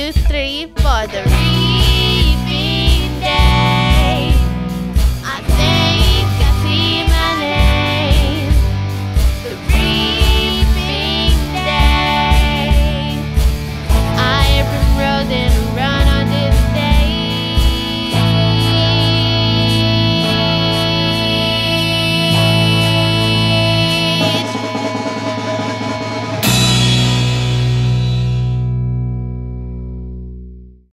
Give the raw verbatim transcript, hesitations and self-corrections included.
two, three.